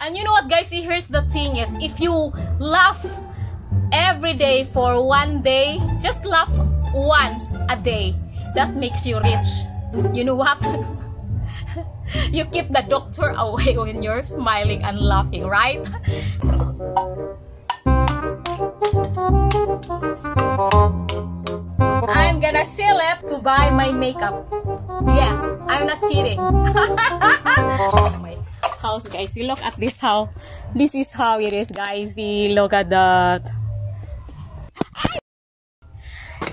And you know what, guys, here's the thing is, if you laugh every day for one day, just laugh once a day, that makes you rich. You know what? You keep the doctor away when you're smiling and laughing, right? I'm gonna sell it to buy my makeup. Yes, I'm not kidding. My house, guys, you look at this, how this is how it is, guys. You look at that.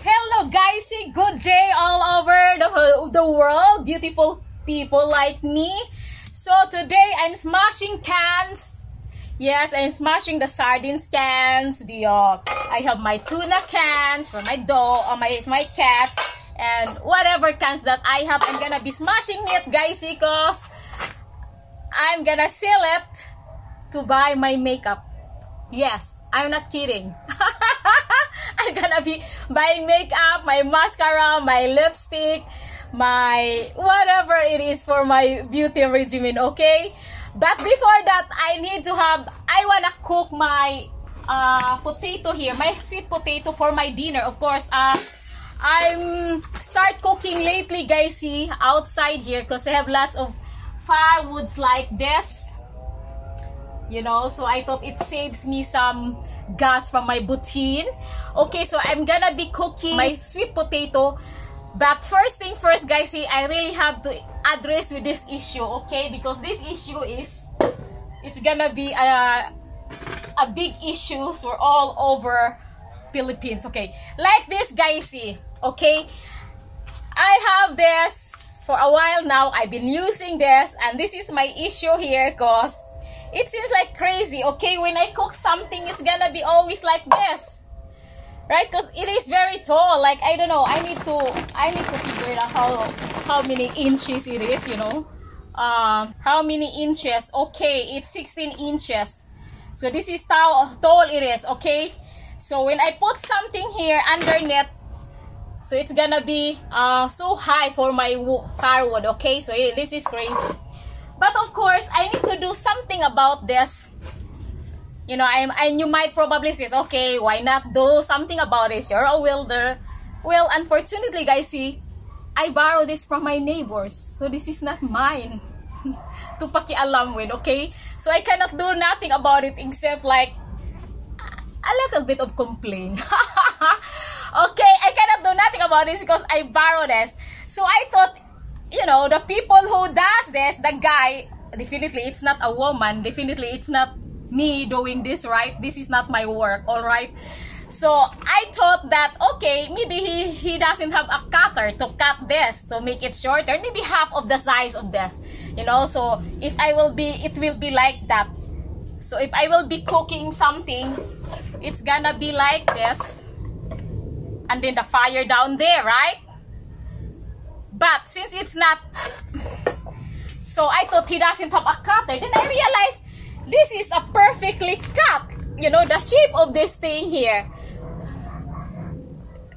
Hello, guys, good day all over the world, beautiful people like me. So today I'm smashing cans. Yes, I'm smashing the sardines cans. I have my tuna cans for my dog or my cats, and whatever cans that I have, I'm gonna be smashing it, guys, because I'm gonna sell it to buy my makeup. Yes, I'm not kidding. I'm gonna be buying makeup, my mascara, my lipstick, my whatever it is for my beauty regimen, okay? But before that, I wanna cook my potato here, my sweet potato for my dinner. Of course, I'm start cooking lately, guys, see, outside here, because I have lots of firewoods like this, you know, so I thought it saves me some gas from my butane. Okay, so I'm gonna be cooking my sweet potato. But first thing first, guys, see, I really have to address with this issue, okay? Because this issue is, it's gonna be a big issue for all over Philippines, okay? Like this, guys, see, okay? I have this for a while now. I've been using this, and this is my issue here, because it seems like crazy, okay? When I cook something, it's gonna be always like this. Right, because it is very tall. Like, I don't know, I need to figure out how many inches it is, you know, how many inches. Okay, it's 16 inches, so this is how tall it is, okay? So when I put something here underneath, so it's gonna be so high for my firewood, okay? So this is crazy, but of course I need to do something about this. You know, and you might probably say, okay, why not do something about it? You're a welder. Well, unfortunately, guys, see, I borrowed this from my neighbors. So this is not mine to pakialam with, okay? So I cannot do nothing about it except like a little bit of complaint. Okay, I cannot do nothing about this because I borrowed this. So I thought, you know, the people who does this, the guy, definitely it's not a woman. Definitely it's not me doing this, right? This is not my work, all right? So I thought that, okay, maybe he doesn't have a cutter to cut this to make it shorter, maybe half of the size of this, you know. So if I will be, it will be like that. So if I will be cooking something, it's gonna be like this, and then the fire down there, right? But since it's not, so I thought he doesn't have a cutter. Then I realized this is a perfectly cut, you know, the shape of this thing here,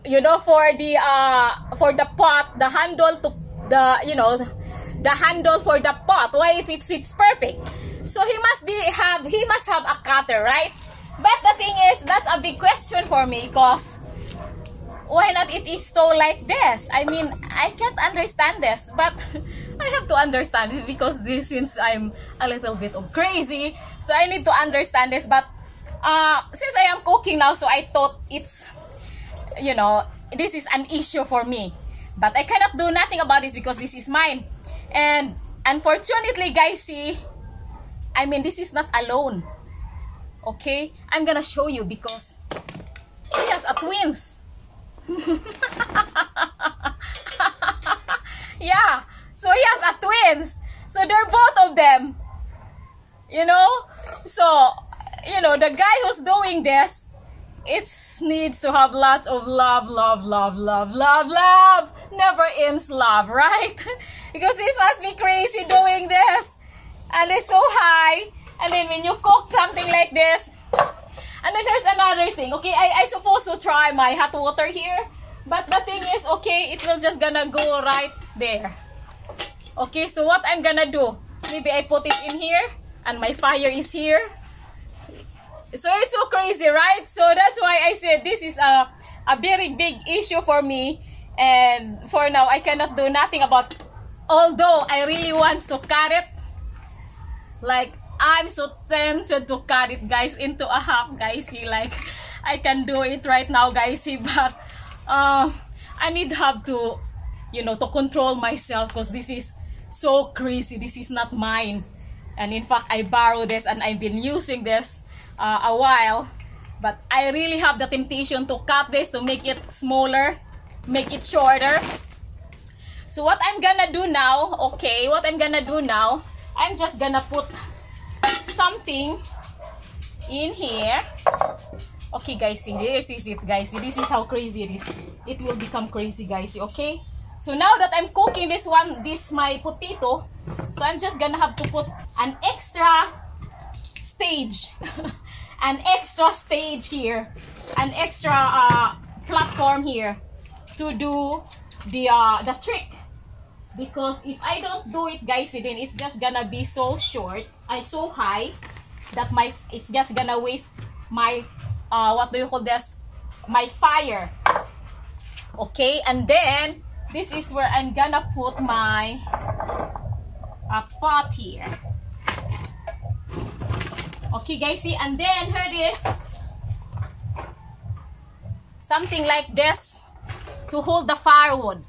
you know, for the pot, the handle to the, you know, the handle for the pot. Why it's perfect. So he must have a cutter, right? But the thing is, that's a big question for me, because why not it is so like this? I mean, I can't understand this, but I have to understand it, because this, since I'm a little bit of crazy, so I need to understand this. But since I am cooking now, so I thought it's, you know, this is an issue for me, but I cannot do nothing about this because this is mine. And unfortunately, guys, see, I mean, this is not alone, okay? I'm gonna show you, because he has a twins. Yeah, so he has a twins, so they're both of them, you know. So, you know, the guy who's doing this, it needs to have lots of love, never ends love, right? Because this must be crazy doing this, and it's so high, and then when you cook something like this. And then there's another thing, okay, I supposed to try my hot water here, but the thing is, okay, it will just gonna go right there. Okay, so what I'm gonna do, maybe I put it in here, and my fire is here. So it's so crazy, right? So that's why I said this is a very big issue for me, and for now I cannot do nothing about it. Although I really want to cut it, like I'm so tempted to cut it, guys, into a half, guys. See, like I can do it right now, guys. See, but I need to have to, you know, to control myself, because this is so crazy. This is not mine, and in fact I borrowed this and I've been using this a while, but I really have the temptation to cut this, to make it smaller, make it shorter. So what I'm gonna do now, okay, what I'm gonna do now, I'm just gonna put something in here. Okay, guys, see, this is it, guys. This is how crazy it is. It will become crazy, guys. Okay, so now that I'm cooking this one, this my potato, so I'm just gonna have to put an extra stage an extra stage here, an extra platform here to do the trick, because if I don't do it, guys, then it's just gonna be so short and so high that my, it's just gonna waste my what do you call this, my fire. Okay, and then this is where I'm gonna put my pot here. Okay, guys, see, and then here is something like this to hold the firewood.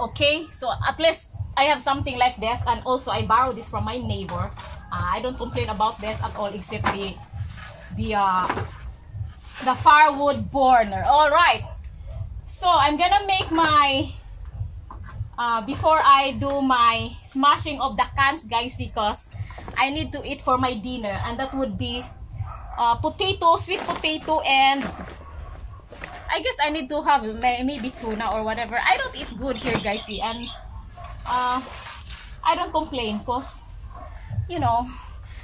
Okay, so at least I have something like this, and also I borrowed this from my neighbor. I don't complain about this at all, except the firewood burner. All right, so I'm gonna make my before I do my smashing of the cans, guys, because I need to eat for my dinner, and that would be potato, sweet potato, and I guess I need to have maybe tuna or whatever. I don't eat good here, guys, see, and I don't complain, because you know,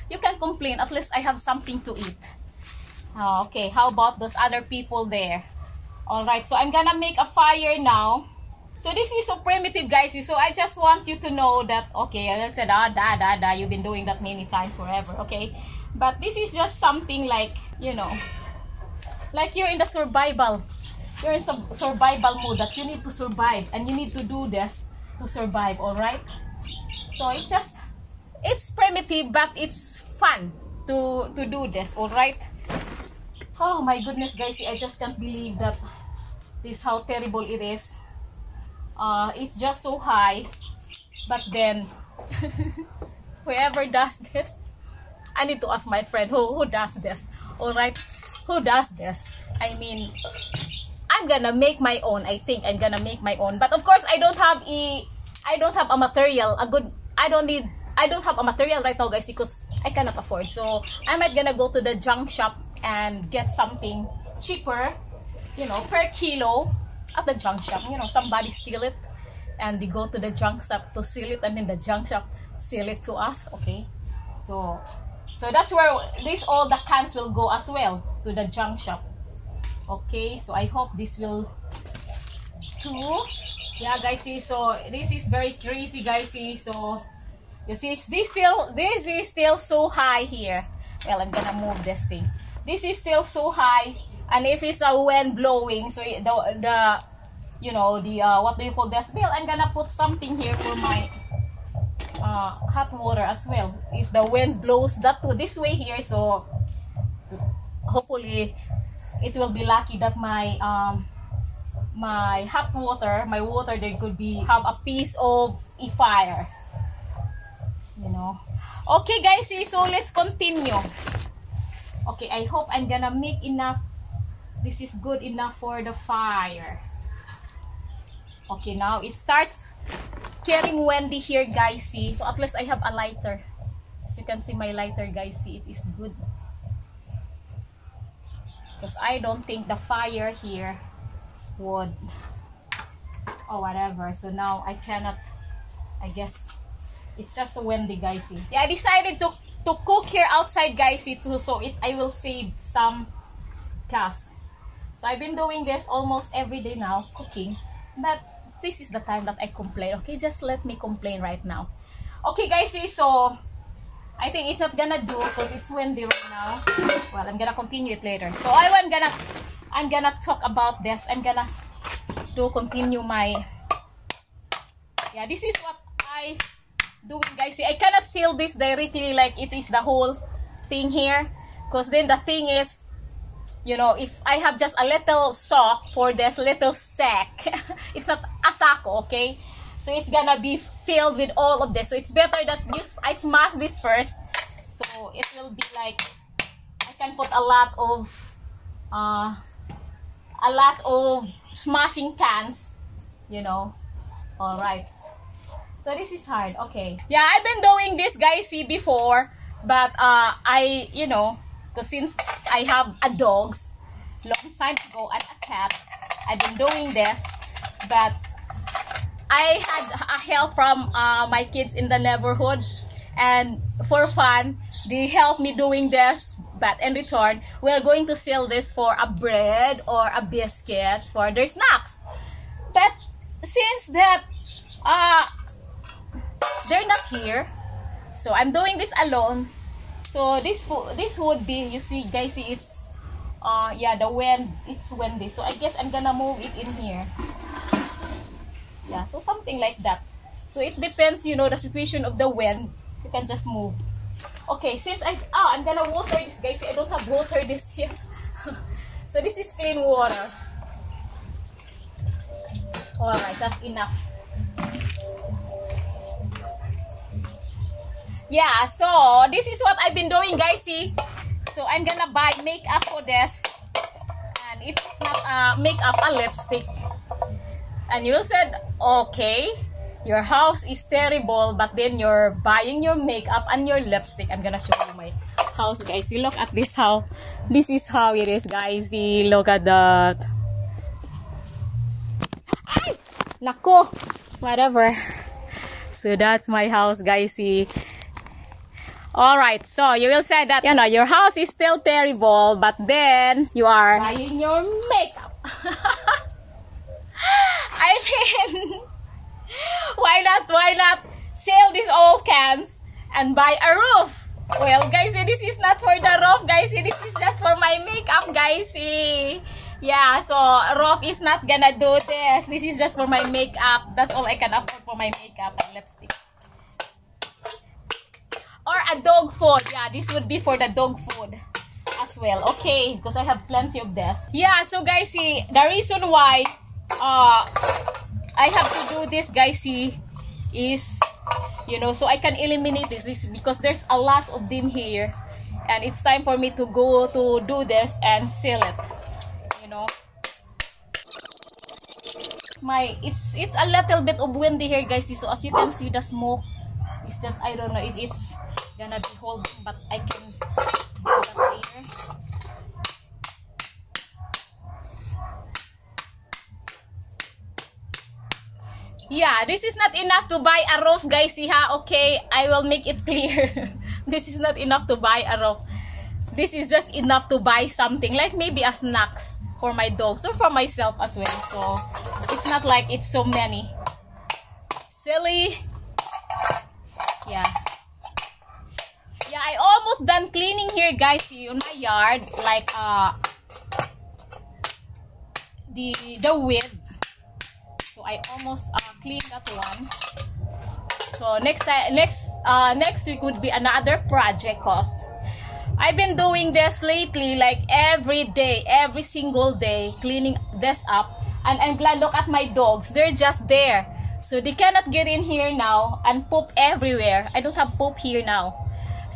you can complain, at least I have something to eat. Okay, how about those other people there? All right, so I'm gonna make a fire now. So this is so primitive, guys, so I just want you to know that, okay, I said you've been doing that many times forever, okay, but this is just something like, you know, like you're in the survival, you're in some survival mode, that you need to survive and you need to do this to survive. All right, so it's just, it's primitive, but it's fun to do this. All right, oh my goodness, guys, I just can't believe that this, how terrible it is. It's just so high, but then whoever does this, I need to ask my friend who does this. All right, who does this? I mean, I'm gonna make my own. I think I'm gonna make my own, but of course I don't have a material, a good, I don't have a material right now, guys, because I cannot afford. So I might gonna go to the junk shop and get something cheaper, you know, per kilo at the junk shop. You know, somebody steal it and they go to the junk shop to seal it, and then the junk shop sell it to us. Okay, so that's where this, all the cans will go as well, to the junk shop. Okay, so I hope this will too. Yeah, guys, see, so this is very crazy, guys, see, so you see, this is still so high here. Well, I'm gonna move this thing. This is still so high, and if it's a wind blowing, so the you know, the what do you call this? Well, I'm gonna put something here for my hot water as well. If the wind blows that to this way here, so hopefully it will be lucky that my my hot water, my water, there could be have a piece of a fire, you know. Okay, guys, see, so let's continue. Okay, I hope I'm gonna make enough. This is good enough for the fire. Okay, now it starts getting windy here, guys, see, so at least I have a lighter. As you can see, my lighter, guys, see, it is good, because I don't think the fire here would or whatever. So now I cannot, I guess it's just so windy, guys, see. Yeah, I decided to cook here outside, guys, see, too, so I will save some gas. So I've been doing this almost every day now, cooking, but this is the time that I complain. Okay, just let me complain right now. Okay, guys, see, so I think it's not gonna do because it's windy right now. Well, I'm gonna continue it later. So I'm gonna talk about this. I'm gonna do continue my, yeah, this is what I doing, guys. See, I cannot seal this directly like it is the whole thing here, because then the thing is, you know, if I have just a little sock for this little sack, it's not a sako, okay? So it's gonna be filled with all of this. So it's better that I smash this first. So it will be like, I can put a lot of smashing cans, you know. All right. So this is hard, okay. Yeah, I've been doing this, guys, see, before, but I, you know, because since I have a dog long time ago and a cat, I've been doing this, but I had a help from my kids in the neighborhood, and for fun they helped me doing this. But in return, we're going to sell this for a bread or a biscuit for their snacks. But since that they're not here, so I'm doing this alone. So this would be, you see, guys, see, it's yeah, the wind, it's windy. So I guess I'm gonna move it in here. Yeah, so something like that. So it depends, you know, the situation of the wind. You can just move. Okay, since I'm gonna water this, guys. See, I don't have water this here. So this is clean water. All right, that's enough. Yeah, so this is what I've been doing, guys, see. So I'm gonna buy makeup for this, and if it's not makeup, a lipstick. And you said, okay, your house is terrible, but then you're buying your makeup and your lipstick. I'm gonna show you my house, guys. You look at this, how this is how it is, guys. See, look at that. Ay! Nako, whatever. So that's my house, guys, see. Alright, so you will say that, you know, your house is still terrible, but then you are buying your makeup. I mean, why not sell these old cans and buy a roof? Well, guys, this is not for the roof, guys. This is just for my makeup, guys. Yeah, so roof is not gonna do this. This is just for my makeup. That's all I can afford for my makeup and lipstick. Or a dog food. Yeah, this would be for the dog food as well. Okay, because I have plenty of this. Yeah, so guys, see, the reason why I have to do this, guys, see, is, you know, so I can eliminate this because there's a lot of them here, and it's time for me to go to do this and sell it, you know. It's a little bit of windy here, guys, see, so as you can see, the smoke, it's just, I don't know if it's gonna be holding, but I can do that later. Yeah, this is not enough to buy a roof, guys. See, ha? Okay, I will make it clear. This is not enough to buy a roof. This is just enough to buy something, like maybe a snacks for my dogs or for myself as well. So it's not like it's so many. Silly. Yeah, I almost done cleaning here, guys, in my yard, like the width. So I almost cleaned that one. So next week would be another project, cause I've been doing this lately, like every day, every single day, cleaning this up. And I'm glad, look at my dogs, they're just there. So they cannot get in here now and poop everywhere. I don't have poop here now.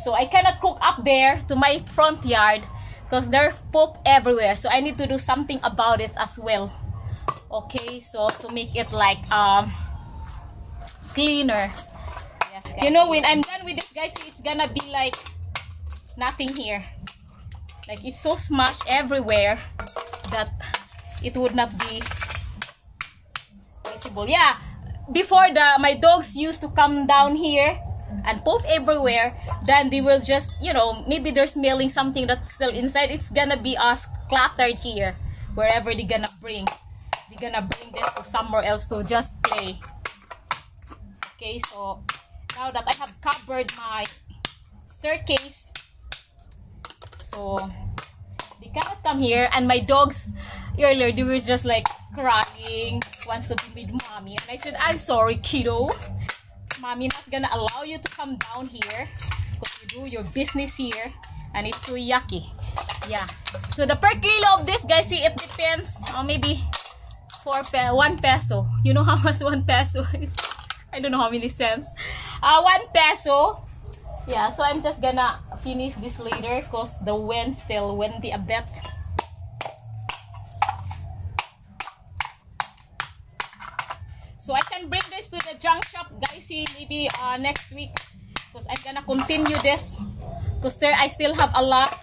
So I cannot cook up there to my front yard because there's poop everywhere. So I need to do something about it as well. Okay, so to make it like cleaner. Yes, guys. You know, when I'm done with this, guys, it's gonna be like nothing here. Like it's so smashed everywhere that it would not be visible. Yeah. Before my dogs used to come down here and poop everywhere, then they will just, you know, maybe they're smelling something that's still inside. It's gonna be cluttered here, wherever they're gonna bring. They're gonna bring this to somewhere else to just play. Okay, so now that I have covered my staircase, so they cannot come here. And my dogs earlier, they were just like crying, wants to be with mommy, and I said, I'm sorry kiddo, mommy not gonna allow you to come down here because you do your business here and it's so yucky. Yeah, so the per kilo of this, guys, see, it depends, or maybe 1 peso. You know how much 1 peso is? I don't know how many cents. 1 peso. Yeah, so I'm just gonna finish this later because the wind still windy a bit. So I can bring this to the junk shop, guys, see, maybe next week, because I'm gonna continue this because there I still have a lot.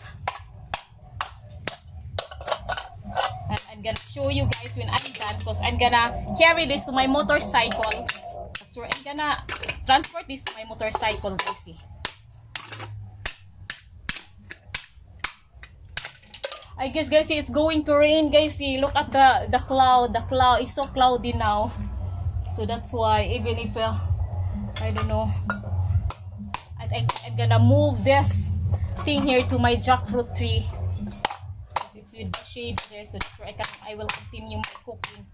Gonna show you guys when I'm done, because I'm gonna carry this to my motorcycle. That's where I'm gonna transport this to my motorcycle, guys, see. I guess, guys, see, it's going to rain, guys, see. Look at the cloud. The cloud is so cloudy now, so that's why, even if I don't know, I think I'm gonna move this thing here to my jackfruit tree with the shade there, so that's where I will continue my cooking.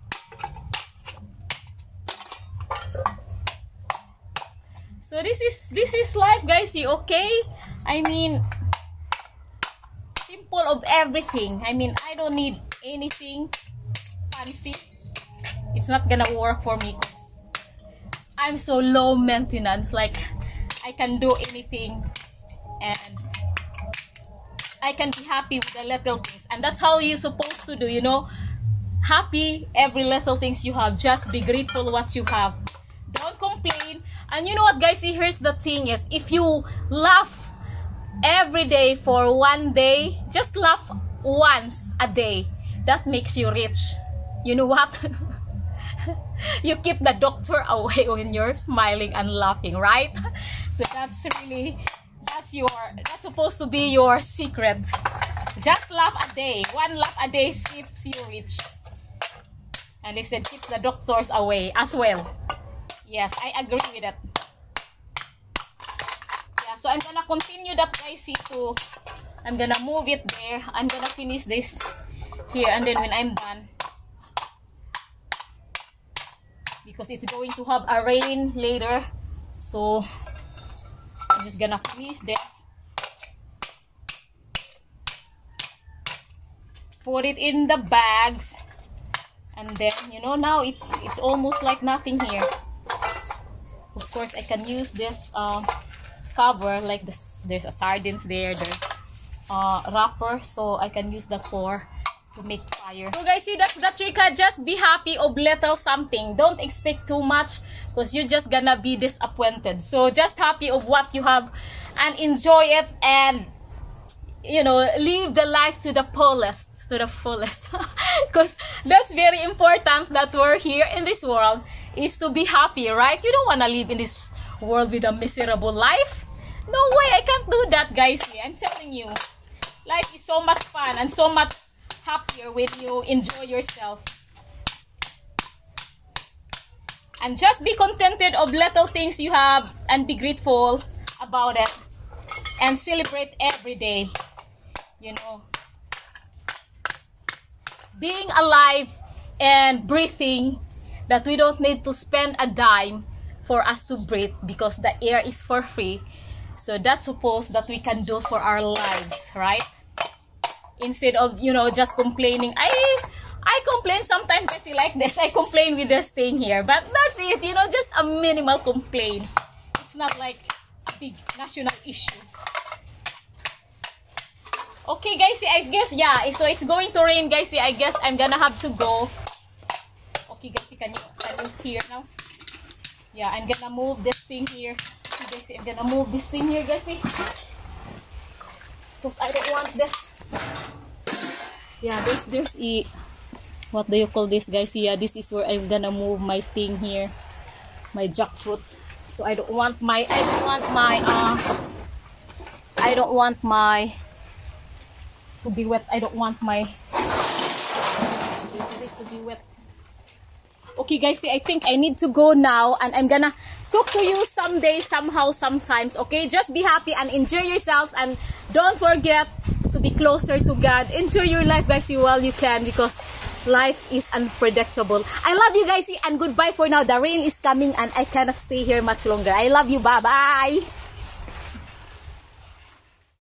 So this is life, guys, see, okay? I mean, simple of everything. I mean, I don't need anything fancy. It's not gonna work for me because I'm so low maintenance. Like, I can do anything and I can be happy with the little things, and that's how you're supposed to do, you know, happy every little things you have. Just be grateful what you have, don't complain. And you know what, guys, see, here's the thing is, if you laugh every day for one day, just laugh once a day, that makes you rich. You know what? You keep the doctor away when you're smiling and laughing, right? So that's really, that's supposed to be your secret. Just laugh a day, one laugh a day keeps you rich, and they said keeps the doctors away as well. Yes, I agree with that. Yeah, so I'm gonna continue that, guys, see, too. I'm gonna move it there. I'm gonna finish this here, and then when I'm done, because it's going to have a rain later, so I'm just gonna finish this, put it in the bags, and then, you know, now it's almost like nothing here. Of course, I can use this cover, like this, there's a sardines there, the wrapper, so I can use that for to make fire. So, guys, see, that's the trick. Just be happy of little something. Don't expect too much because you're just gonna be disappointed. So just happy of what you have and enjoy it, and you know, live the life to the fullest, to the fullest, because that's very important that we're here in this world is to be happy, right? You don't want to live in this world with a miserable life. No way, I can't do that, guys. I'm telling you, life is so much fun and so much happier when you enjoy yourself, and just be contented of little things you have and be grateful about it and celebrate every day. You know, being alive and breathing, that we don't need to spend a dime for us to breathe because the air is for free, so that's supposed that we can do for our lives, right? Instead of, you know, just complaining. I complain sometimes, I see, like this, I complain with this thing here, but that's it, you know, just a minimal complaint. It's not like a big national issue. Okay, guys, see, I guess, yeah, so it's going to rain, guys, see, I guess I'm gonna have to go. Okay, guys, see, can you hear now? Yeah, I'm gonna move this thing here. See, guys, see, I'm gonna move this thing here, guys, see, because I don't want this. Yeah, there's a, what do you call this, guys? Yeah, this is where I'm gonna move my thing here, my jackfruit. So I don't want my to be wet. I don't want my this to be wet. Okay guys, see, I think I need to go now, and I'm gonna talk to you someday, somehow, sometimes. Okay, just be happy and enjoy yourselves, and don't forget to be closer to God. Enjoy your life, guys, while you can, because life is unpredictable. I love you guys, and goodbye for now. The rain is coming and I cannot stay here much longer. I love you. Bye bye.